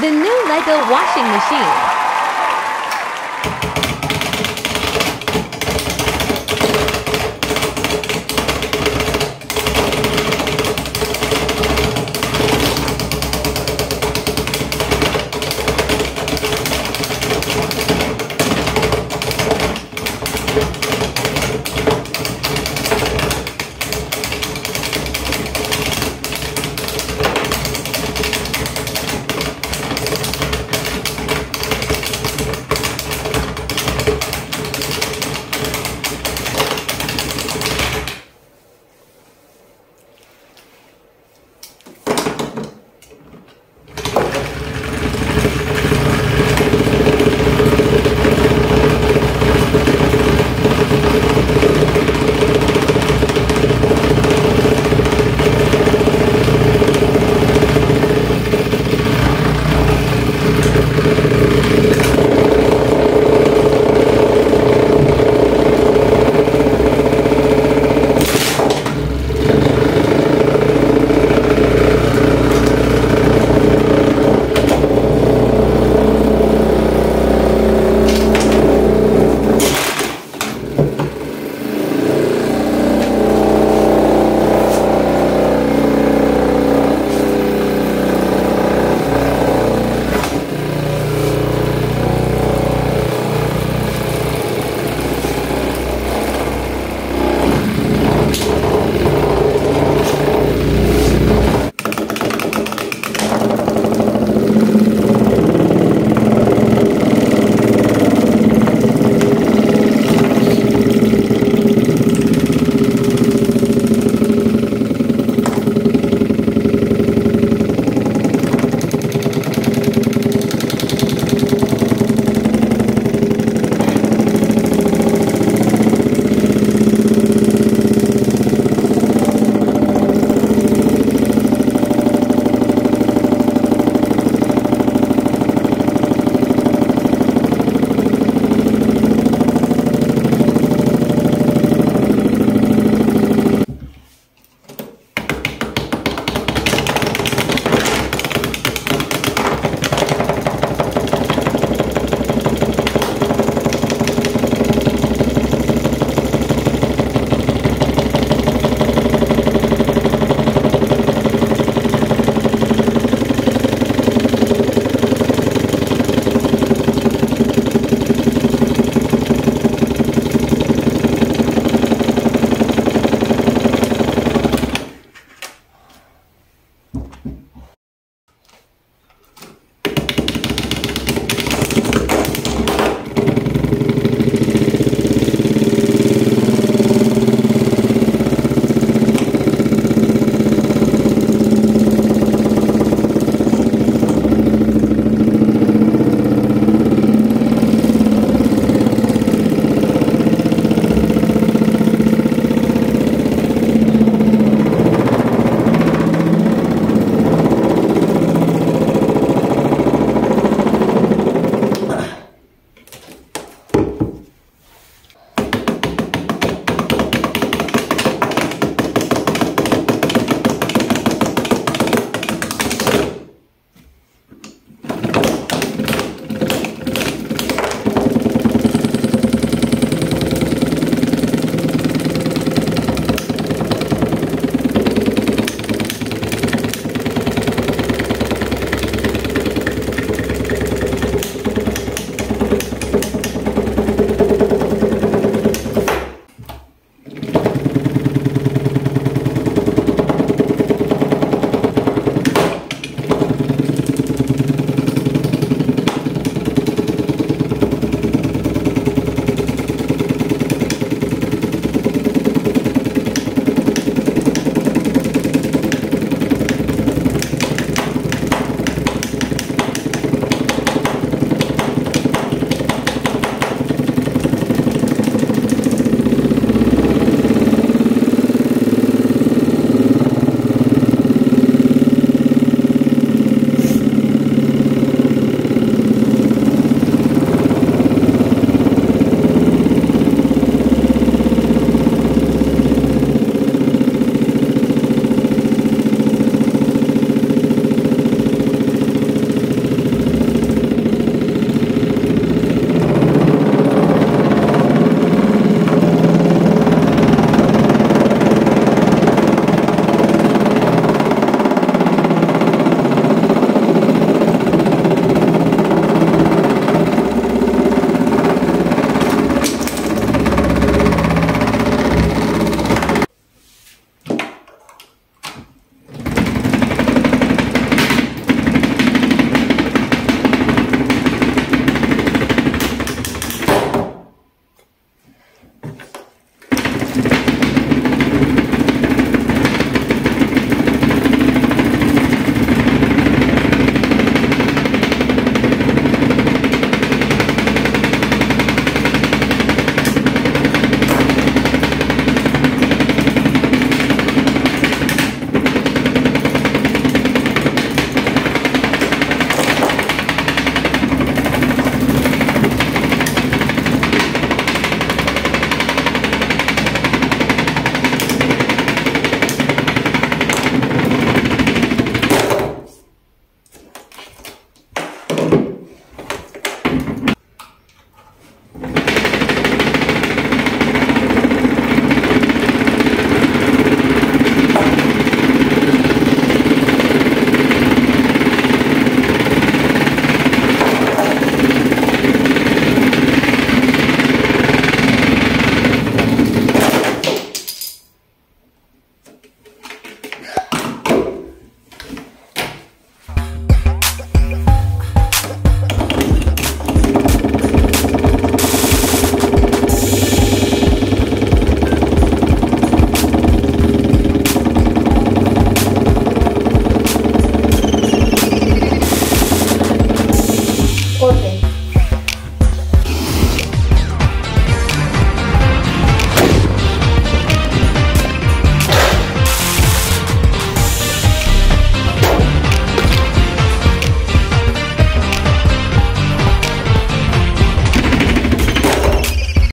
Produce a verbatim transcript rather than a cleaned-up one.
The new LEGO washing machine.